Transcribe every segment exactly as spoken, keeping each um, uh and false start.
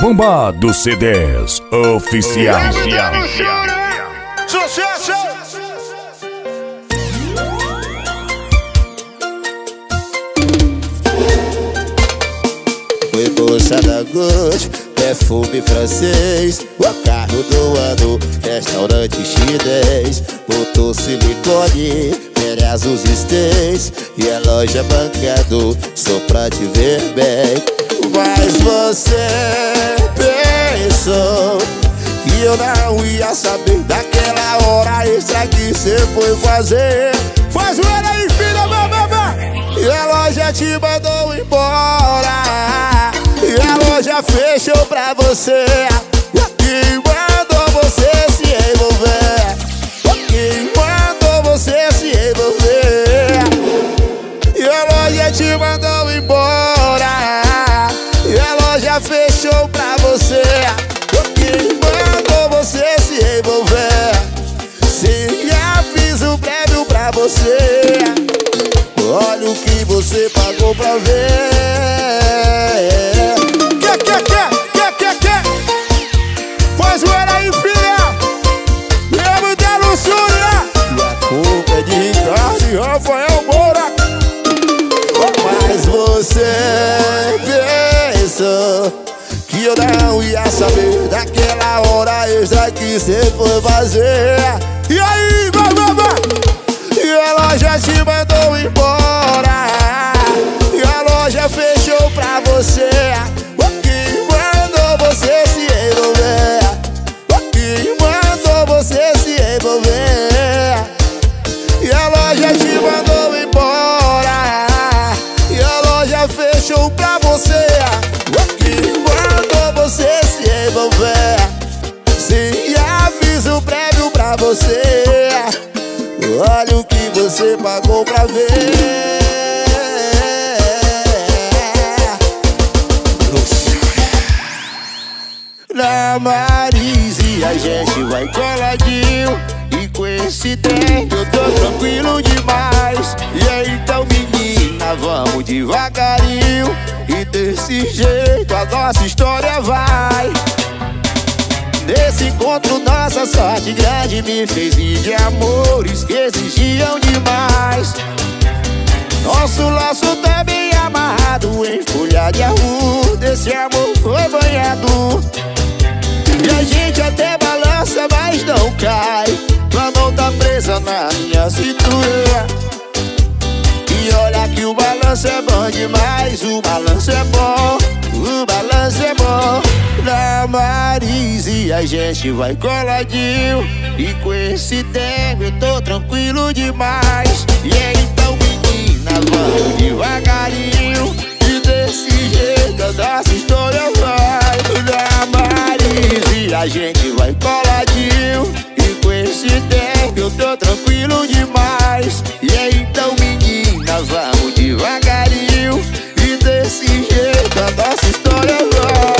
Bombado C dez Oficial. Sucesso! Foi puxada a gosto, perfume francês, o carro do ano, restaurante chinês, botou silicone, merece os estéis, e a loja bancado, só pra te ver bem. Mas você pensou que eu não ia saber daquela hora extra que você foi fazer. Faz o aí, filha, bababá. E a loja te mandou embora, e a loja fechou pra você, e mandou você se envolver, e mandou você se envolver, e a loja te mandou embora, fechou pra você, e mandou você se envolver, sem aviso prévio pra você. Olha o que você pagou pra ver. Que, que, que, que, que, que faz o era aí, filha. Lembra da luxúria. E a culpa é de Ricardo e Rafael Moura. Mas você que eu não ia saber daquela hora extra que cê foi fazer. E aí, vai, vai, vai. E a loja te mandou embora, e a loja fechou pra você, e mandou você se envolver, e mandou você se envolver, e a loja te mandou embora, e a loja fechou pra você, sem aviso prévio pra você. Olha o que você pagou pra ver. Na Marise a gente vai coladinho, e com esse trem eu tô tranquilo demais. E aí então, menina, vamos devagarinho, e desse jeito a nossa história vai. Nesse encontro nossa sorte grande me fez ir de amores que exigiam demais. Nosso laço tá bem amarrado em folha de arruda, esse amor foi banhado. E a gente até balança, mas não cai, pra não tá presa na minha cintura. E olha que o balanço é bom demais, o balanço é bom, o balanço é bom. Na Marise a gente vai coladinho, e com esse tempo eu tô tranquilo demais. E é então, menina, vamos devagarinho, e desse jeito a nossa história vai. Na Marise a gente vai coladinho, e com esse tempo eu tô tranquilo demais. E é então, menina, vamos devagarinho, e desse jeito a nossa história vai.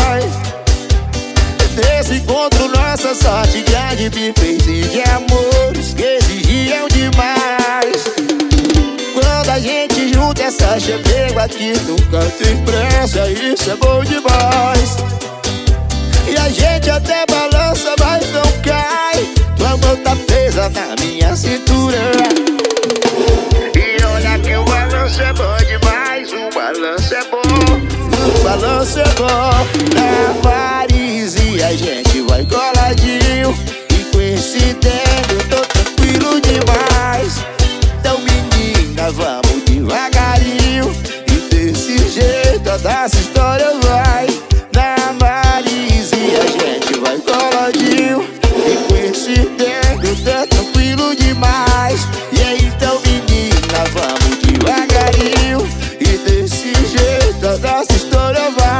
Nesse encontro nossa sorte grande me fez ir de amores que exigiam demais. Quando a gente junta essa chapéu aqui, nunca tem pressa, isso é bom demais. E a gente até balança, mas não cai, tua mão tá presa na minha cintura. E olha que o balanço é bom demais, o balanço é bom, o balanço é bom. Na Marise a gente vai coladinho, e com esse tempo eu tô tranquilo demais. Então, menina, vamos devagarinho, e desse jeito a nossa história vai. Na Marise a gente vai coladinho, e com esse tempo eu tô tranquilo demais. E aí então, menina, vamos devagarinho, e desse jeito a nossa história vai.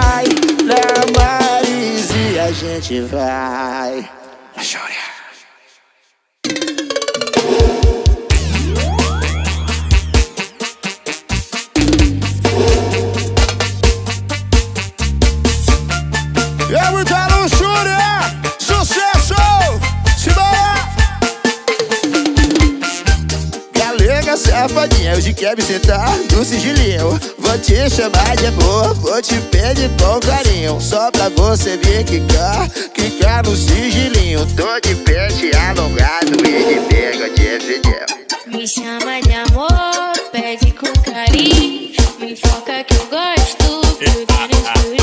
Na Marise a gente vai. A chora. Eu me dar um chora. Sucesso! Se vai! Galega, safadinha, hoje quer me sentar no sigilinho. Vou te chamar de amor, vou te pedir com carinho, só pra você vir quicar, quicar no sigilinho. Tô de peixe alongado e de pega de fidel. Me chama de amor, pede com carinho, me foca que eu gosto, tudo no escurinho.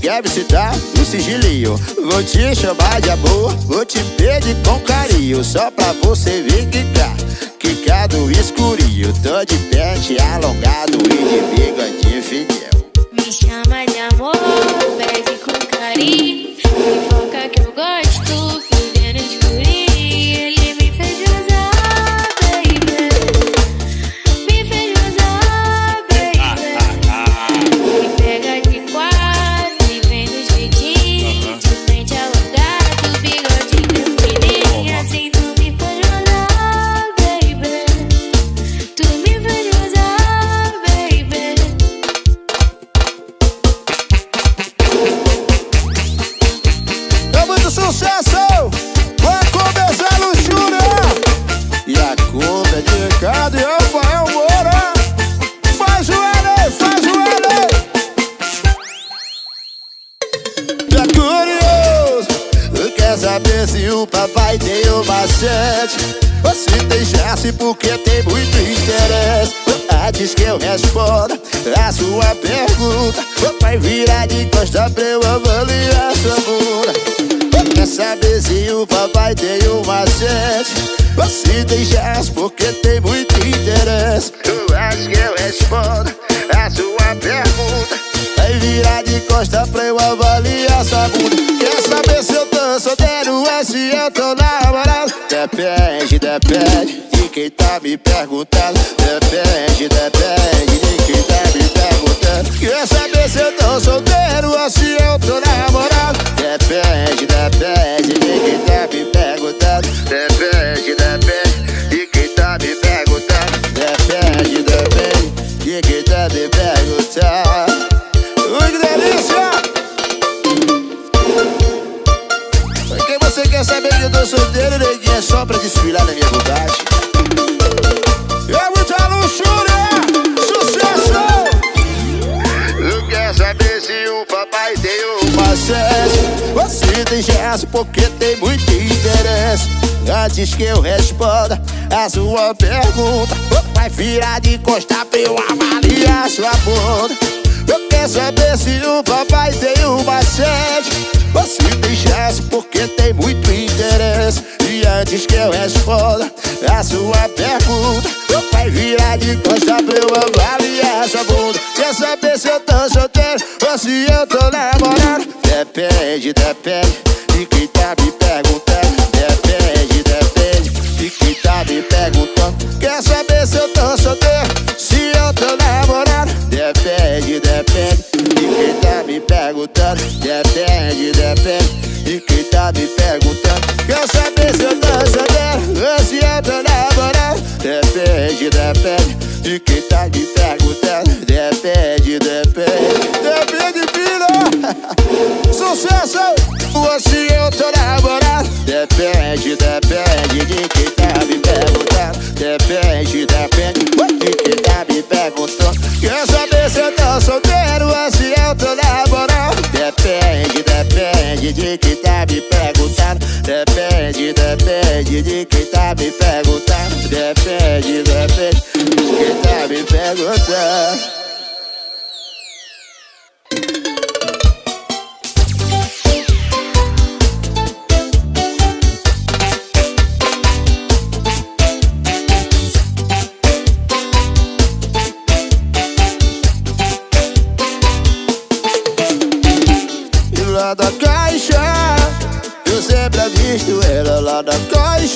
Quer visitar no sigilinho, vou te chamar de amor, vou te pedir com carinho, só pra você vir quicar, quicar do escurinho. Tô de peixe alongado e de bigode fidel. Me chama de amor, pede com carinho, me foca que eu gosto, fudendo escurinho. Ricardo e Rafael Moura, faz o L, faz o L. Tá curioso? Quer saber se o papai tem o macete? Ou se tem chance porque tem muito interesse? Antes que eu responda a sua pergunta, vai virar de costa pra eu avaliar sua bunda. Quer saber se o papai tem o macete? Ou se tem chance porque tem muito interesse? Eu acho que eu respondo a sua pergunta, vai virar de costa pra eu avaliar sua bunda. Quer saber se eu tô solteiro ou se eu tô namorado? Depende, depende de quem tá me perguntando. Depende, depende de quem tá me perguntando. Quer saber se eu tô solteiro ou se eu tô namorado? Depende, depende de quem tá me perguntando. Depende, depende de quem tá me perguntando. Depende, depende de quem tá me perguntando. Ui, que delícia! Porque você quer saber que eu tô solteiro, neguinha, é só pra desfilar na minha vontade. É muita luxúria! Sucesso! Quer saber se o papai tem o macete? Ou se tem chance porque tem muito interesse? Antes que eu responda a sua pergunta, vai virar de costa pra eu avaliar sua bunda. Eu quero saber se o papai tem o macete, ou se tem chance porque tem muito interesse. E antes que eu responda a sua pergunta, vai virar de costa pra eu avaliar sua bunda. Quer saber se eu tô solteiro ou se eu tô namorado? Depende, depende de quem tá me perguntando. Depende, depende de quem tá me perguntando. Quer saber se eu tô solteiro, se eu tô namorado? Depende, depende de quem tá me perguntando. Depende, depende de quem tá me perguntando. Quer saber se eu tô solteiro ou se eu tô namorado? Depende, depende de quem tá me perguntando. Depende, depende. Depende, filho! Sucesso! Ou se eu tô namorado? Depende, depende de quem tá me perguntando. Depende, depende de quem tá me perguntando. Quer saber se eu tô solteiro ou se eu tô namorado? Depende, depende de quem tá me perguntando. Depende, depende de quem tá me perguntando. Depende, depende de quem tá me perguntando.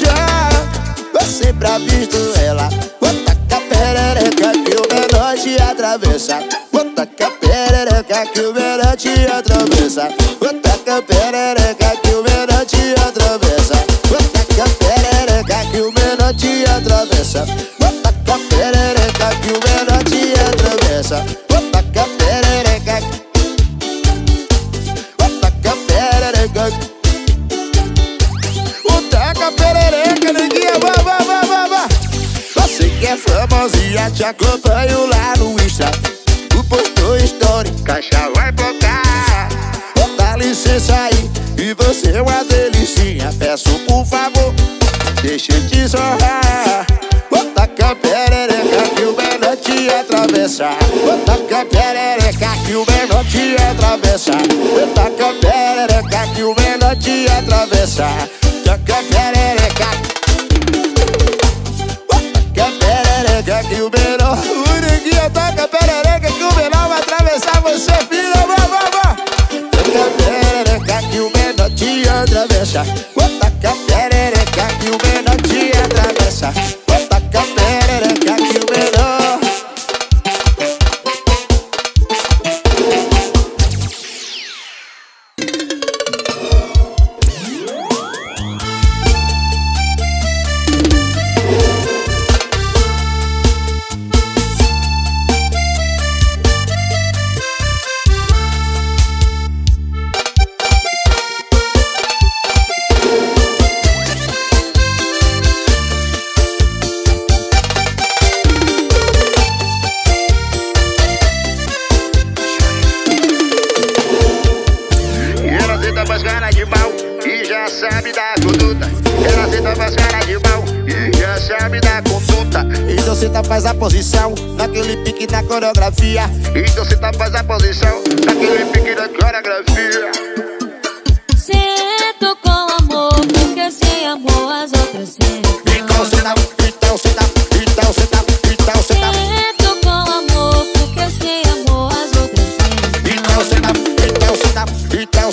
beijar. Você pra visto ela, vou tacar perereca que o menor te atravessa. Vou tacar perereca que o menor te atravessa. Vou tacar perereca que o menor te atravessa. Vou tacar perereca que o menor te atravessa. Vou tacar perereca que o menor te atravessa. Vou tacar perereca. Vou tacar perereca. Famosinha, te acompanho lá no Insta. O postou story, caixa vai tocar. Dá licença aí, e você é uma delicinha. Peço por favor, deixa eu te sorrar. Bota com a perereca que o menor te atravessa. Bota com a perereca que o menor te atravessa. Bota com a perereca que o menor te atravessa. Toca a perereca. Que o menor, o neguinho toca perereca que o menor vai atravessar você, filha, babá. Toca perereca que o menor te atravessa. Toca perereca que o menor te atravessa. Toca perereca que o menor. Faz a posição, naquele pique na coreografia. Então cê tá faz a posição, naquele pique na coreografia. Cê tocou amor, porque sem amor as outras sentam. Então cê tá, então cê tá, então cê tá, então cê tá. Cê tocou amor, porque sem amor as outras sentam. Então cê tá, então cê tá, então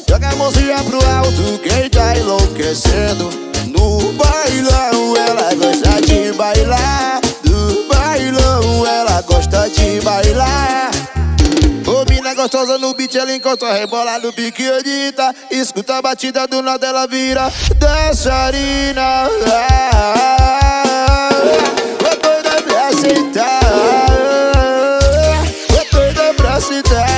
joga a mãozinha pro alto, quem tá enlouquecendo. No bailão ela gosta de bailar, no bailão ela gosta de bailar. Ô mina gostosa no beat, ela encosta, rebola no pique Anitta. Escuta a batida, do nada ela vira dançarina. Tô doida pra sentar, tô doida pra sentar.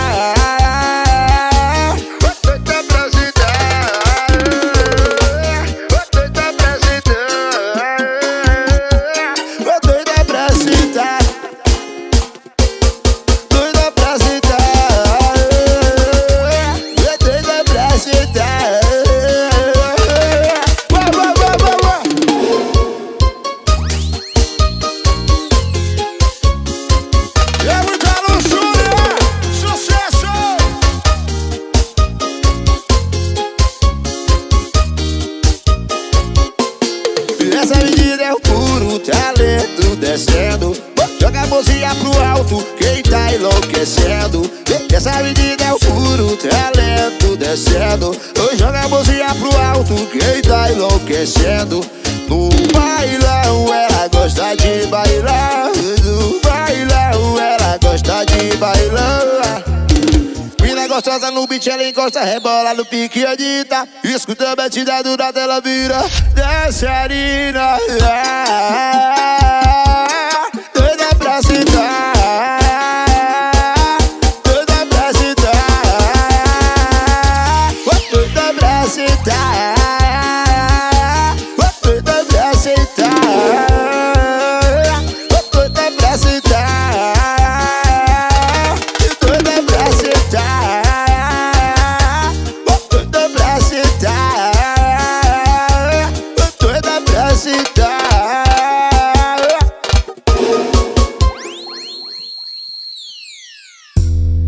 Joga a mãozinha pro alto, quem tá enlouquecendo. Essa menina é o puro talento descendo. Joga a mãozinha pro alto, quem tá enlouquecendo. No bailão ela gosta de bailar, no bailão ela gosta de bailar. Mina gostosa no beat, ela encosta, rebola no pique Anitta. Escuta a batida, do nada ela vira dançarina.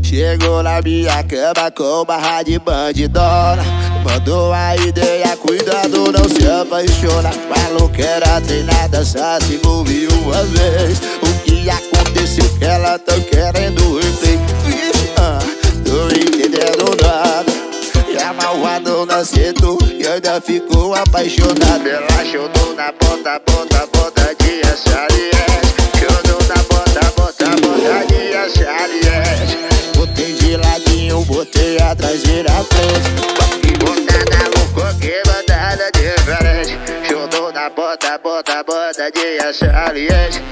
Chegou na minha cama com barra de bandidona, mandou a ideia, cuidado, não se apaixona. Maluqueira treinada, só se envolveu uma vez. O que aconteceu que ela tá querendo replay? Ah, tô entendendo nada. E a malvadona aceitou e ainda ficou apaixonada. Ela chorou na bota, bota, bota de S L S. Chorou na bota, bota, bota de S L S. ser aliente.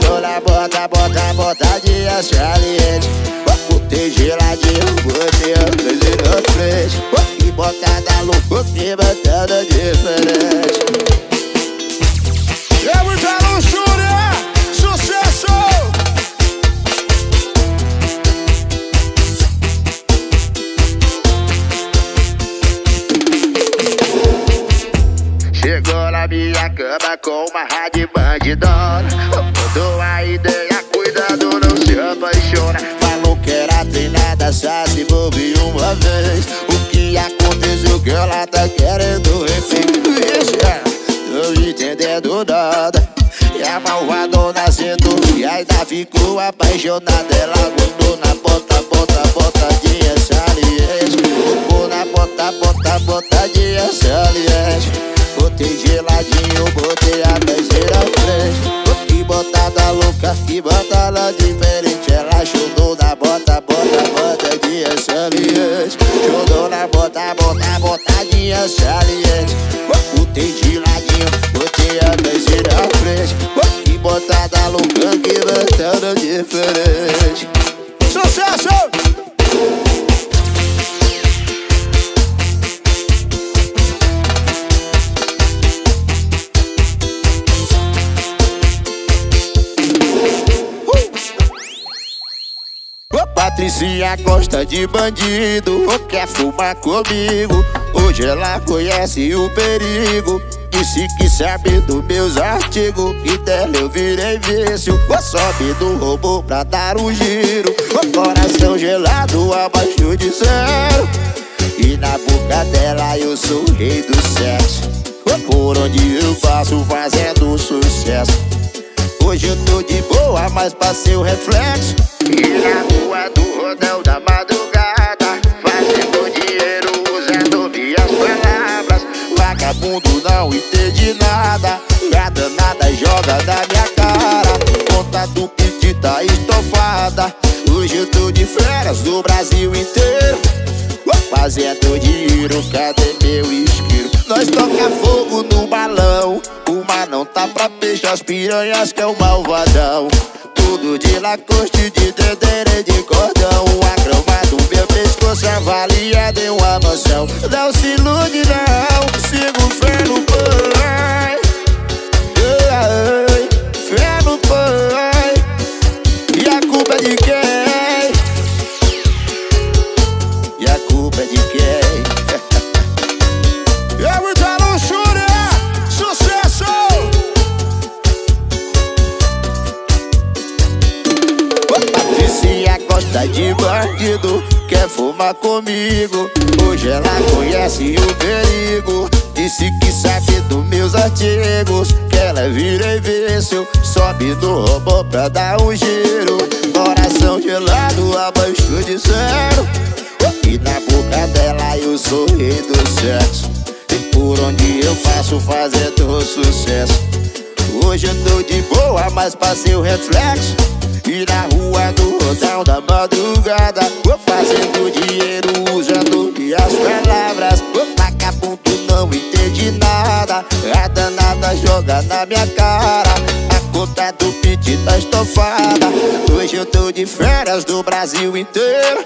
Tudo na bota, bota, bota de ser aliente. Vou proteger a de você, fazer na frente. E botar da louco, se batendo diferente. Eu me falo, Júlia, sucesso! Chegou na minha cama com uma rádio bandidona. Mudou a ideia, cuidado, não se apaixona. Falou que era treinada, só se envolve uma vez. O que aconteceu que ela tá querendo repetir? Não entendendo nada. E a malvadona sentou e ainda ficou apaixonada. Ela botou na bota, bota, bota de S L S. Botou na bota, bota, bota de S L S. Botei geladinho, botei a terceira frente. E botada louca, e botada diferente. Ela chorou na bota, bota, bota de S L S. Chorou na bota, bota, bota de S L S. Botei geladinho, botei a terceira frente. E botada louca, e botada diferente. Sucesso! Patricinha gosta de bandido, quer fumar comigo. Hoje ela conhece o perigo, disse que sabe dos meus artigos. E dela eu virei vício, vou sobe do robô pra dar um giro. O coração gelado abaixo de zero, e na boca dela eu sou o rei do sexo. Por onde eu passo fazendo sucesso. Hoje eu tô de boa, mas passei o reflexo. E na rua do rodão da madrugada, fazendo dinheiro usando minhas palavras. Vagabundo não entende nada, a danada joga na minha cara. Conta do que te tá estofada. Hoje eu tô de férias do Brasil inteiro, fazendo dinheiro, cadê meu isqueiro? Nós toca fogo no balão, uma não tá pra peixe, as piranhas que é o malvadão. Tudo de Lacoste, de dedere, de cordão. A grama do meu pescoço avaliada em uma mansão. Não se ilude não, sigo fé no pai. Fé no pai. E a culpa é de quem? Gosta de bandido, quer fumar comigo. Hoje ela conhece o perigo, disse que sabe dos meus artigos. Que ela vira vício, sobe do robô pra dar um giro. Coração gelado abaixo de zero, e na boca dela eu sou rei do sexo. E por onde eu faço fazendo sucesso. Hoje eu tô de boa, mas passei o reflexo. E na rua do rodão da madrugada, vou fazendo dinheiro usando minhas palavras. Vagabundo não entende nada, a danada joga na minha cara. A conta do pit tá estofada. Hoje eu tô de férias do Brasil inteiro,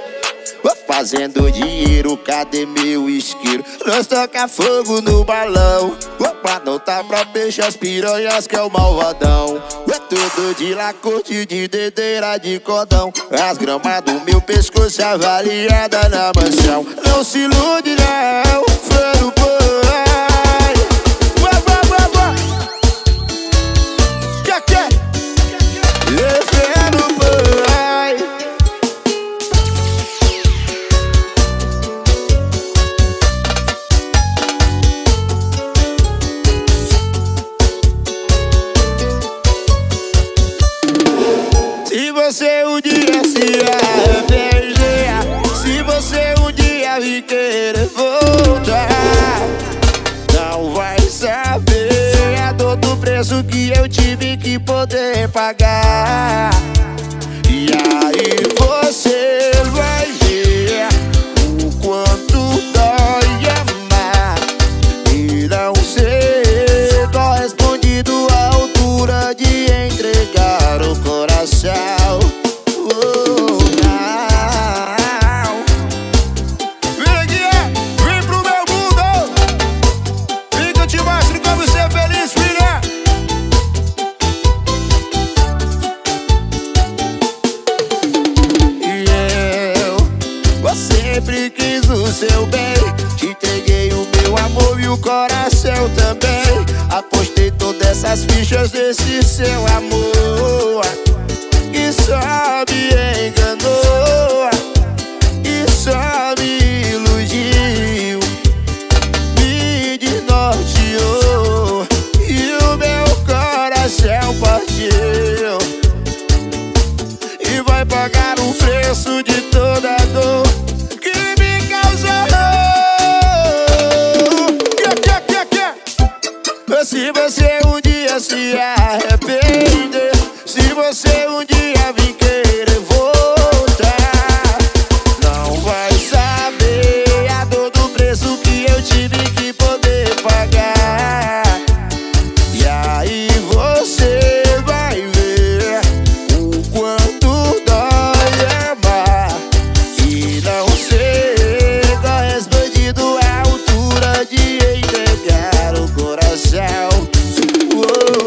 vou fazendo dinheiro, cadê meu isqueiro? Nós toca fogo no balão, opa, não tá pra peixe, as piranhas que é o malvadão. Tudo de Lacoste, de dedeira, de cordão. As gramas do meu pescoço avaliada na mansão. Não se ilude não, foi no pai. Vai, vai, vai, vai. Que que é? Foi no pai. Se você um dia se arrepender, se você um dia me querer voltar, não vai saber a dor do preço que eu tive que poder pagar. E aí você vai ver o quanto dói amar e não ser correspondido à altura de seu bem. Te entreguei o meu amor e o coração também. Apostei todas essas fichas nesse seu amor que só me enganou, que só me iludiu, me desnorteou e o meu coração partiu. E vai pagar o preço de toda a dor. Se você um dia se arrepender, se você um dia vir querer voltar, não vai saber a dor do preço que eu tive que poder pagar. E aí você vai ver o quanto dói amar e não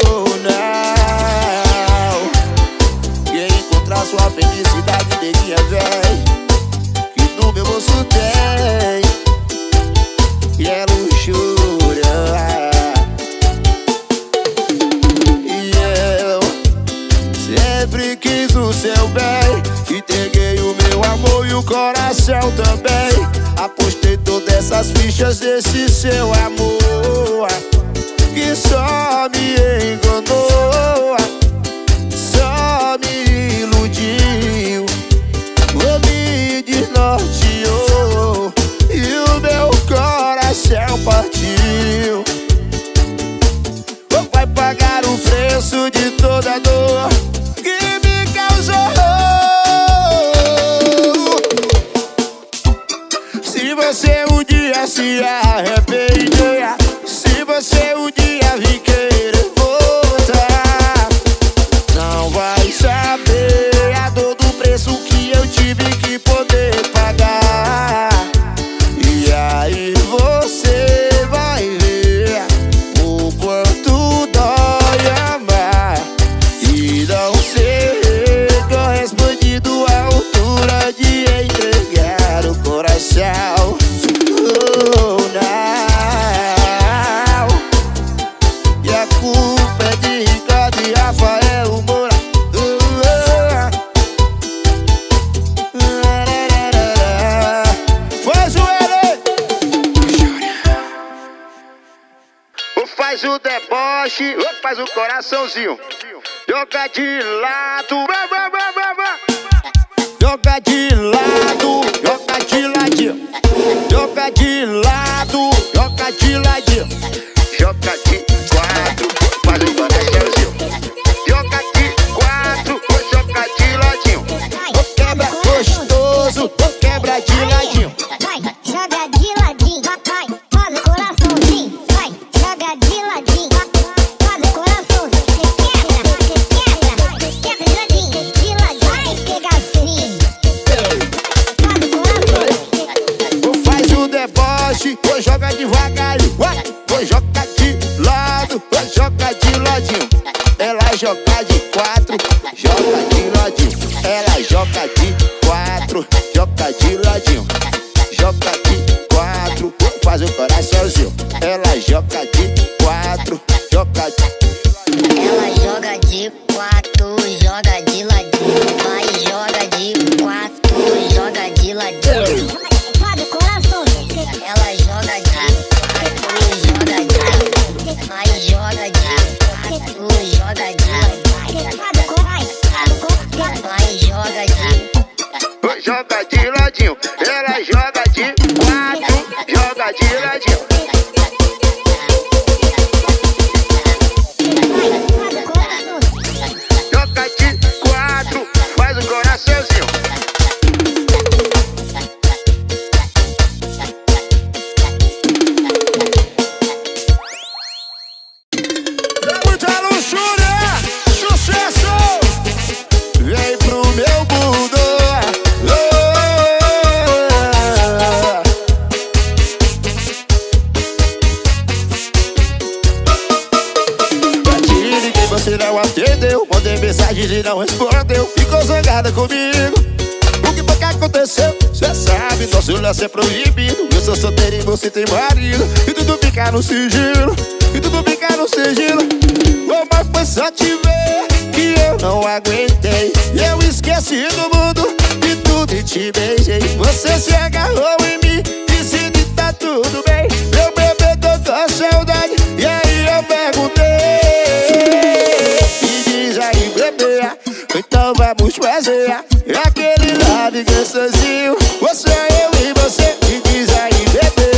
ser correspondido à altura de entregar o coração. Sua felicidade, neguinha, véi, que no meu bolso tem, e é luxúria. E eu sempre quis o seu bem, te entreguei o meu amor e o coração também. Apostei todas essas fichas desse seu amor que só me enganou, só me iludiu, me desnorteou e o meu coração partiu. Vai pagar o preço de toda a dor que me causou. Se você um dia se arrepender, se você um dia vir querer voltar, não vai saber o que eu tive que poder pagar. E aí você vai ver o quanto dói amar e não ser correspondido à altura de entregar o coração. Oh, não. E a culpa é de Ricardo e Rafael Moura. Faz o deboche, faz o coraçãozinho. Joga de lado, vá, vá, vá, vá, vá. Joga de lado, joga de ladinho. Joga de lado, joga de ladinho. Joga de quatro, faz o coraçãozinho. Joga de quatro, joga de ladinho. Ou quebra gostoso, ou quebra de ladinho. Joga de ladinho, vai, faz o coraçãozinho. Joga de ladinho, faz o coraçãozinho. Quebra, quebra, quebra de ladinho, de ladinho, pega assim. Faz o coraçãozinho. Ou faz o deboche, ou joga devagarinho. Ou joga de lado, ou joga de ladinho. Ela joga de quatro, joga de ladinho. Ela joga de quatro, joga de ladinho. Joga de quatro, faz o coraçãozinho. Ela joga de quatro, joga de... Ela joga de quatro, joga de ladinho. Vai, joga de quatro, joga de ladinho. Faz o coraçãozinho. Ela joga de quatro, joga de... Vai, joga de quatro, joga de... Faz o coraçãozinho. Vai, joga de... Joga de ladinho. Ela joga de quatro, joga de ladinho. Não atendeu, mandei mensagens e não respondeu. Ficou zangada comigo. O que que aconteceu? Cê sabe, nosso laço é proibido. Eu sou solteiro e você tem marido. E tudo fica no sigilo, e tudo fica no sigilo. Oh, mas foi só te ver que eu não aguentei. Eu esqueci do mundo e tudo e te beijei. Você se agarrou em mim, disse que tá tudo bem. Meu bebê, tô com saudade, e aí eu perguntei. Me diz aí, bebê, então vamos fazer aquele lado que é sozinho, você, eu e você. Me diz aí, bebê,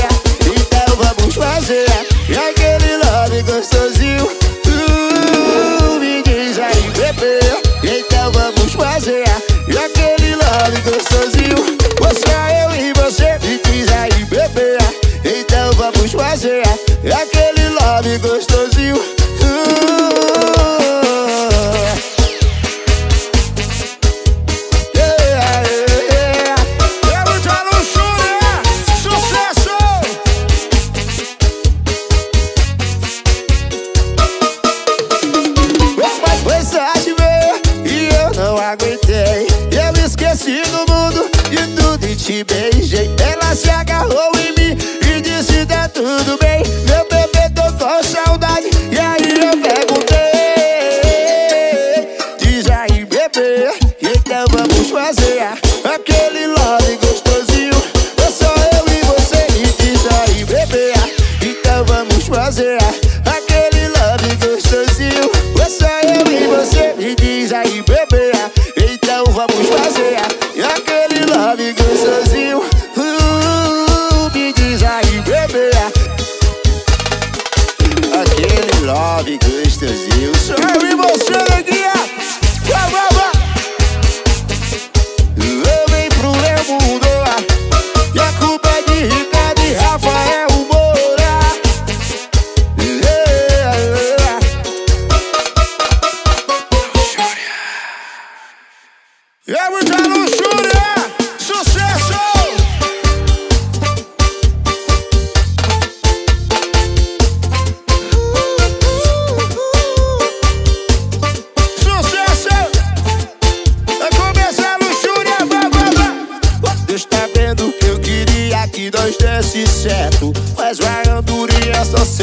então vamos fazer aquele lado gostosinho. Uh, me diz aí, bebê, então vamos fazer aquele lado gostosinho, você, eu e você. Me diz aí, bebê, então vamos fazer aquele lado gostosinho. Uh, te beijei, ela se agarrou em mim e disse tá tudo bem. Meu bebê, tô com saudade, e aí eu perguntei. Diz aí, bebê, então vamos fazer aquele love gostosinho, é só eu e você. E diz aí, bebê, então vamos fazer aquele love gostosinho, é só eu e você. E diz aí, bebê, então vamos fazer aquele love gostosinho.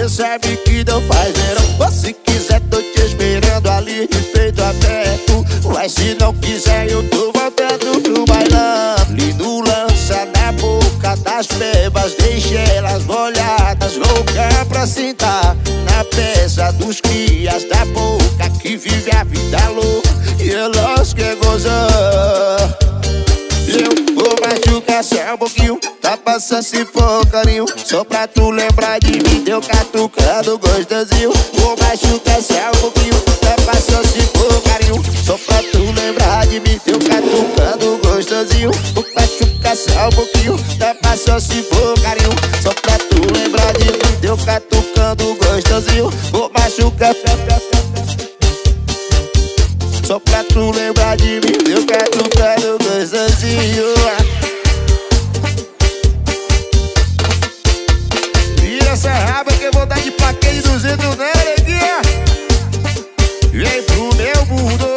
Sabe que não faz verão. Mas se quiser, tô te esperando ali de peito aberto. Mas se não quiser, eu tô voltando pro bailão. Lindo lança na boca das bebas, deixa elas molhadas, louca pra sentar na peça dos crias da boca que vive a vida louca e elas quer gozar. Eu vou machucar só um pouquinho, tá passando se for carinho, só pra tu lembrar de mim, deu catucando gostosinho. Vou machucar só um pouquinho, tá passando se for carinho, só pra tu lembrar de mim, deu catucando gostosinho. Vou machucar só um pouquinho, tá passando se for carinho, só pra tu lembrar de mim, deu catucando gostosinho. Vou machucar só pra tu lembrar de mim, deu catucando gostosinho. Essa raba que eu vou dar de plaquete de duzentos, né, neguinha? Vem pro meu mundo,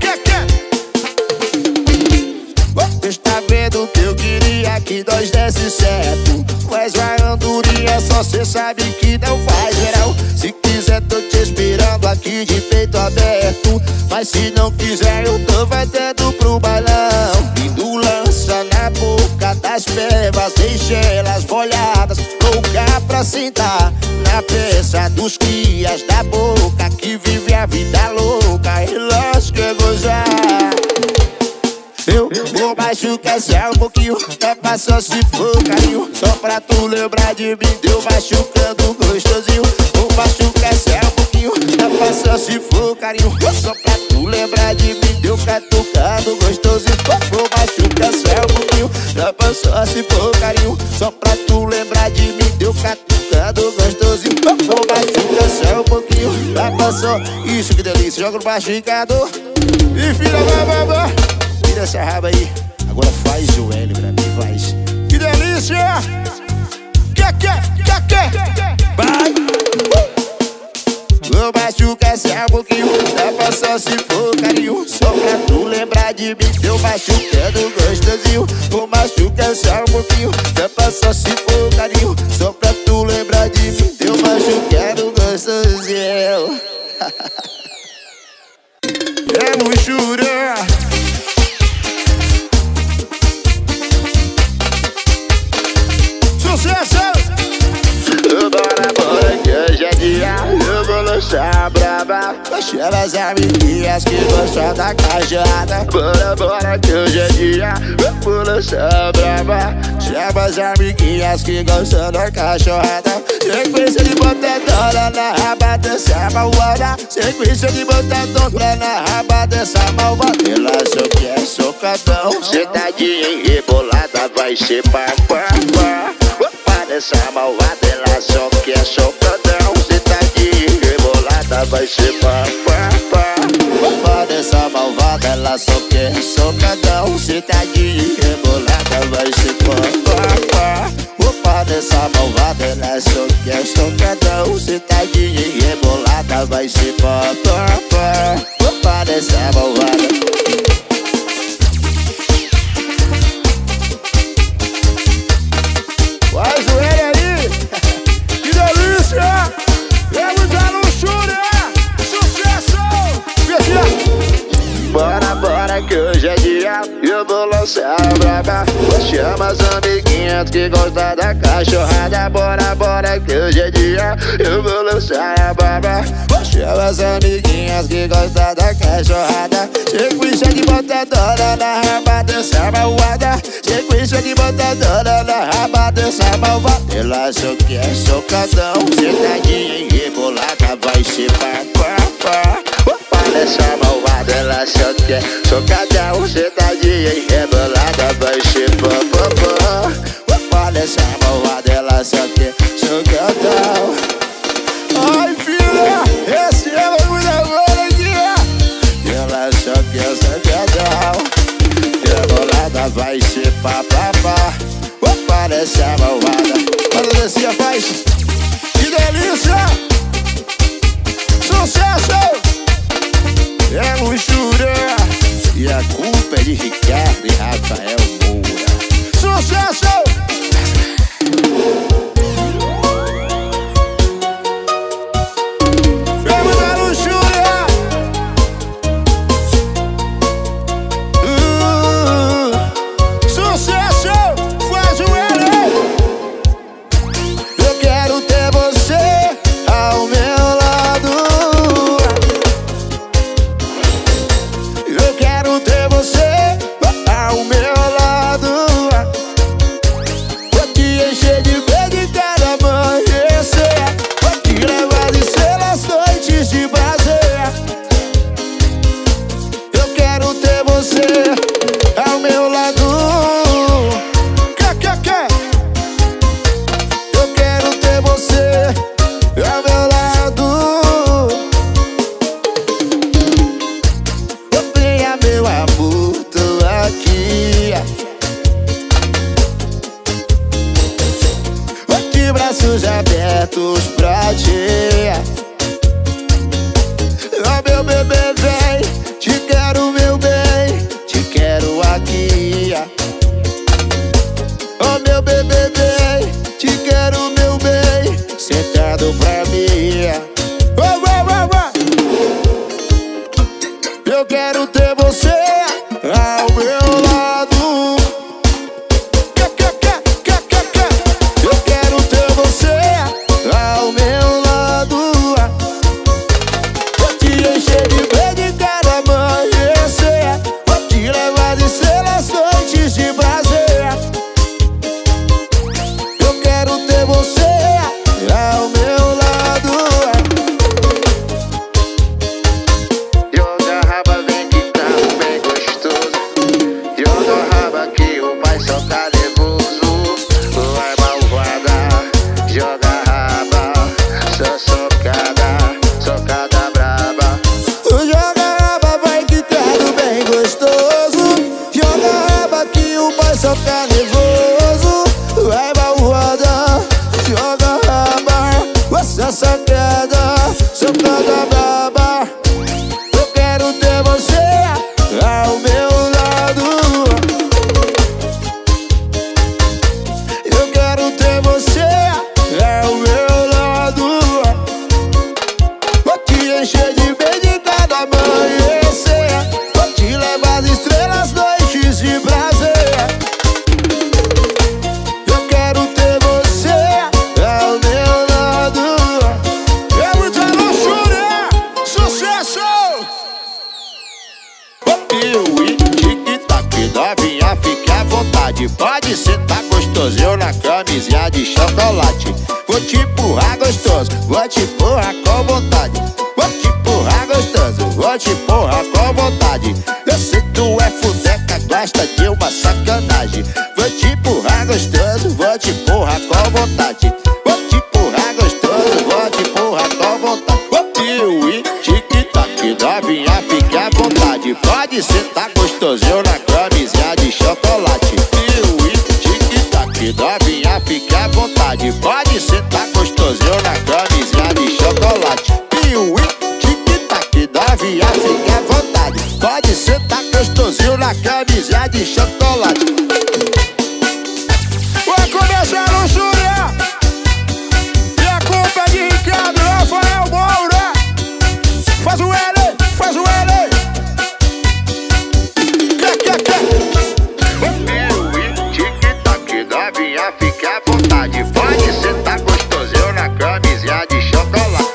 que que? Cê está vendo que eu queria que nós desse certo. Mas vai andorinha, só cê sabe que não faz geral. Se quiser, tô te esperando aqui de peito aberto. Mas se não quiser, eu tô voltando pro balão. Vindo lança na boca das bebas, deixa elas molhadas, louca pra sentar na peça dos crias da boca que vive a vida louca, elas quer gozar. Eu vou machucar só um pouquinho, tá passando se for carinho, só pra tu lembrar de mim, deu machucando gostosinho. Vou machucar só um pouquinho, tá passando se for carinho, só pra tu lembrar de mim, deu catucando gostosinho. Vou machucar só um pouquinho, tá passando se for carinho, só pra tu lembrar de mim, deu catucando gostosinho. Vou machucar só um pouquinho, tá passando. Isso que delícia, joga no baixo, Ricardo. E filha, vai, vai, vai. Tira essa raba aí, agora faz o L pra mim, faz. Que delícia! Que, que, que, que! Vai! Vou machucar esse amor que vou tapa só se for carinho. Só pra tu lembrar de mim, eu machucando gostosinho. Vou machucar esse amor que vou tapa só se for carinho. Só pra tu lembrar de mim, eu machucando gostosinho. Vamos chorar. Sucesso! Bora, bora, que hoje é dia, eu vou lançar brava. Deixar as amiguinhas que gostam da cajada. Bora, bora, que hoje é dia, eu vou lançar brava. Chama as amiguinhas que gostam da cachorrada. Sequência de botadora na raba dessa malvada. Sequência de botadora na raba dessa malvada. Ela só quer socadão. Sentadinha embolada vai ser papapá. Essa malvada, ela só quer socadão. Se tá de rebolada, vai ser papapá. Malvada, essa malvada, ela só quer socadão. Se tá de rebolada, vai ser papapá. Opa, dessa malvada, ela só quer socadão. Se tá de rebolada, vai ser papapá. Opa, dessa malvada. Que hoje é dia, eu vou lançar brava. Chama as amiguinhas que gostam da cachorrada. Bora, bora, que hoje é dia, eu vou lançar brava. Chama as amiguinhas que gostam da cachorrada. Sequência de botadora na raba dessa malvada. Sequência de botadora na raba dessa malvada. Ela só quer socadão. Sentadinha em rebolada vai ser papapá. Essa malvada, ela só quer socadão. Sentadinha e rebolada vai ser papapá. Opa, essa malvada, ela só quer socadão. Ai, filha, esse é o bagulho da bola aqui. Ela só quer socadão. Rebolada vai ser papapá. Opa, essa malvada. Quando descia faz. Que delícia. Sucesso. É um churé. E a culpa é de Ricardo e Rafael Moura. Sucesso! Vamos dar um churé. uh, Sucesso! Faz o L. Eu quero ter você ao meu sentar, fique à vontade. Pode sentar gostosinho na camisinha de chocolate. Vou te empurrar gostoso, vou te empurrar com vontade. Vou te empurrar gostoso, vou te empurrar com vontade. Eu sei tu é fudeca, gosta de uma sacanagem. Vou te empurrar gostoso, vou te empurrar com vontade. Vou te empurrar gostoso, vou te empurrar com vontade. Vou te tic-tac, novinha, fique à vontade. Pode sentar gostosinho na camisinha de chocolate. Novinha, fique à vontade. Pode sentar gostosinho na camisinha de chocolate. Piuí, tic-tac, novinha, fique à vontade. Pode sentar gostosinho na camisinha de chocolate. Vai começar a luxúria. E a culpa é de Ricardo e Rafael Moura. Faz o L, faz o L. Quer, quer, quer. Fique à vontade, pode sentar gostosinho na camisinha de chocolate.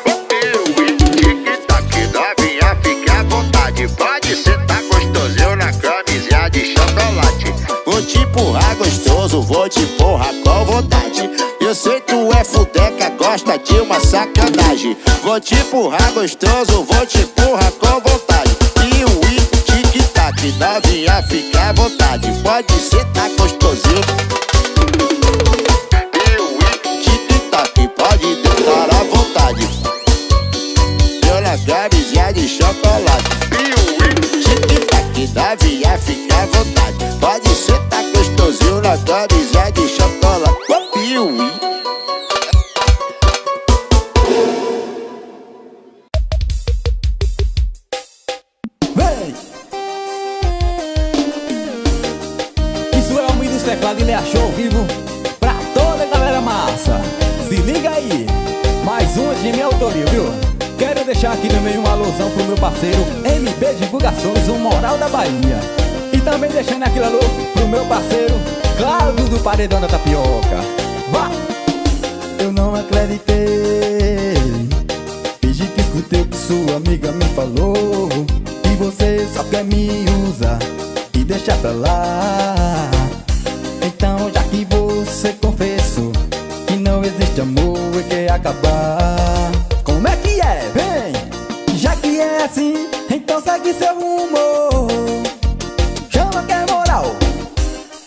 Tic-tac, novinha, fique à vontade, pode sentar gostosinho na camisinha de chocolate. Vou te empurrar gostoso, vou te empurrar com vontade. Eu sei que tu é fudeca, gosta de uma sacanagem. Vou te empurrar gostoso, vou te empurrar com vontade. E o tic-tac, novinha, fique à vontade, pode sentar gostosinho. Pode deitar à vontade. Eu na camisinha de chocolate. Tic-tac, novinha, fique à vontade. Pode sentar gostosinho na camisinha de chocolate. Piuí. Vem! Isso é o Homem dos Teclados, ele achou ao vivo pra toda a galera massa. Se liga aí, mais uma de minha autoria, viu? Quero deixar aqui também uma alusão pro meu parceiro M P Divulgações, o Moral da Bahia. E também deixando aquilo alô pro meu parceiro Cláudio do Paredão da Tapioca. Vá! Eu não acreditei, fingi que escutei o que sua amiga me falou. E você só quer me usar e deixar pra lá. Então já que você confessou que não existe amor e quer acabar, como é que é? Vem! Já que é assim, então segue seu rumo. Chama que é moral.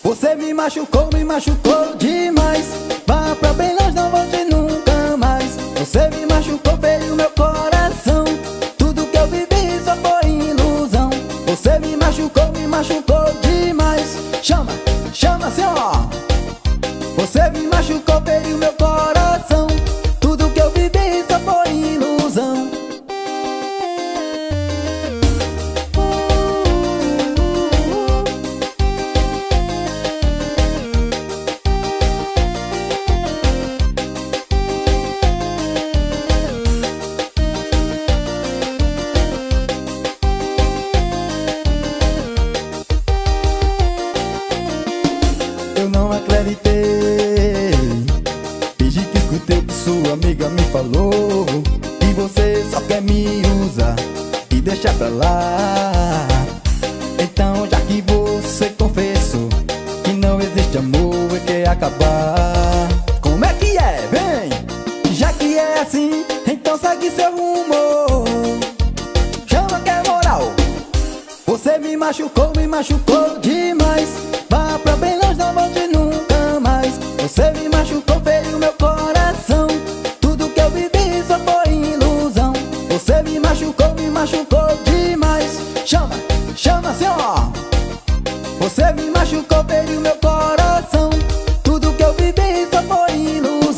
Você me machucou, me machucou demais. Vá pra bem longe, não volte nunca mais. Você me machucou, veio meu coração. Tudo que eu vivi só foi ilusão. Você me machucou, me machucou demais. Chama, chama senhor. Você me machucou, feriu meu coração. Tudo que eu vivi só foi ilusão. Eu não acreditei, sua amiga me falou. E você só quer me usar e deixar pra lá. Então já que você confessou que não existe amor e quer acabar, como é que é? Vem! Já que é assim, então segue seu rumo. Chama que é moral. Você me machucou, me machucou demais. Vá pra bem longe, não volte nunca mais. Você me machucou, feriu meu coração. Você me machucou, me machucou demais. Chama, chama senhor. Você me machucou, feriu meu coração. Tudo que eu vivi só foi ilusão.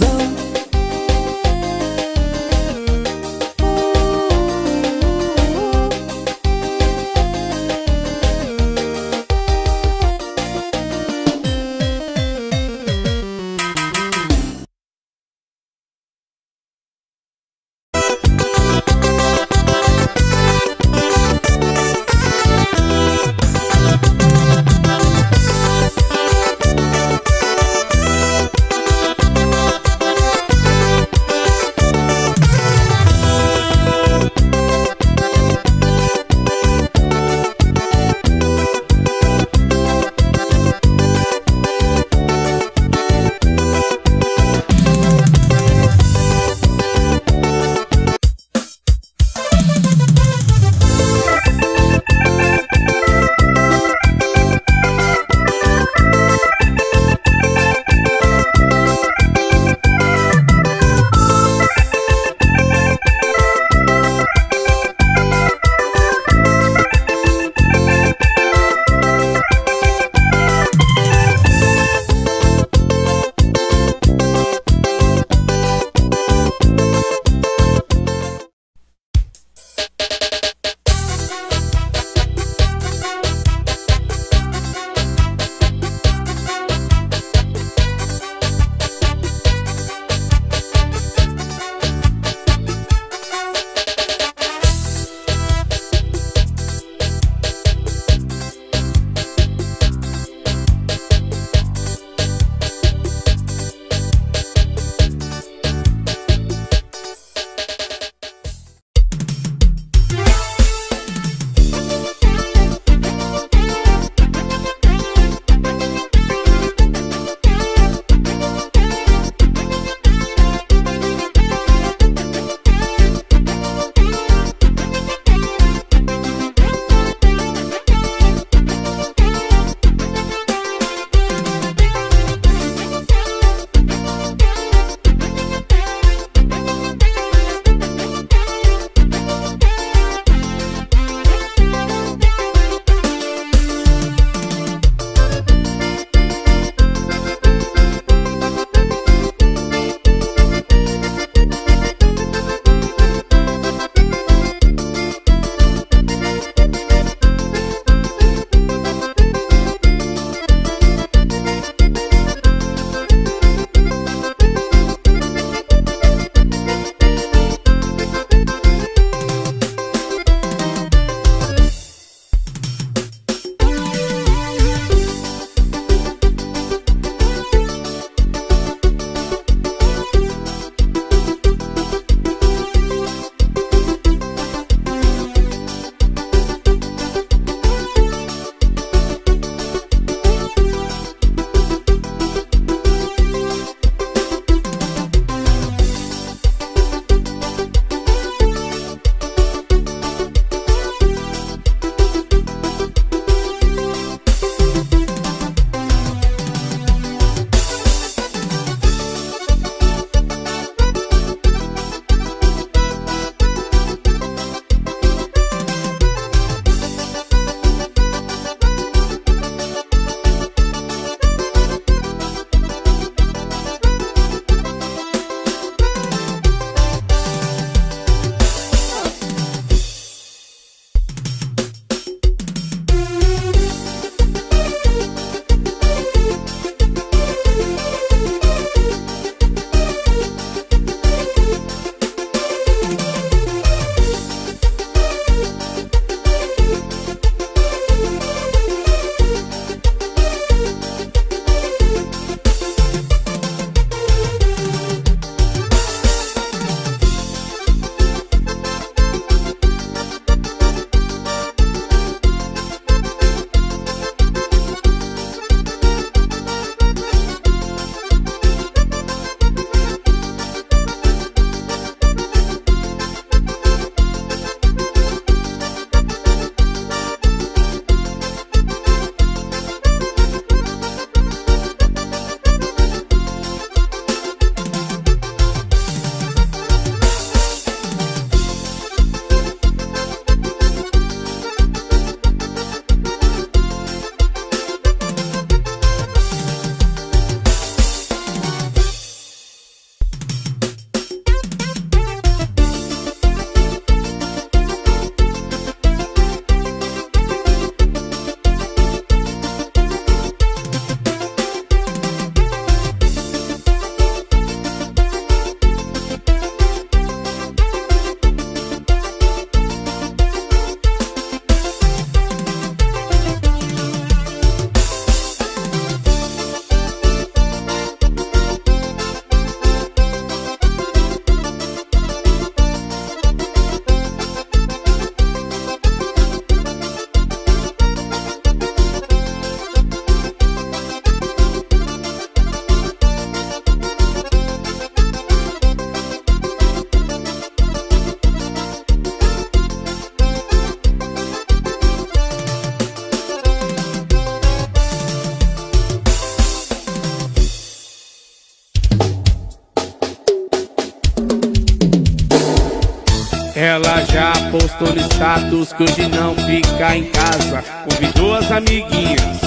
Ela já postou no status que hoje não fica em casa. Convidou as amiguinhas,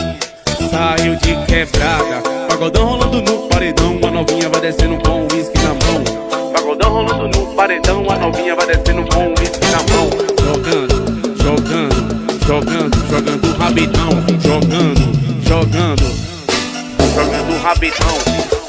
saiu de quebrada. Pagodão rolando no paredão, a novinha vai descendo com o uísque na mão. Pagodão rolando no paredão, a novinha vai descendo com o uísque na mão. Jogando, jogando, jogando, jogando rabidão. Jogando, jogando, jogando rabidão.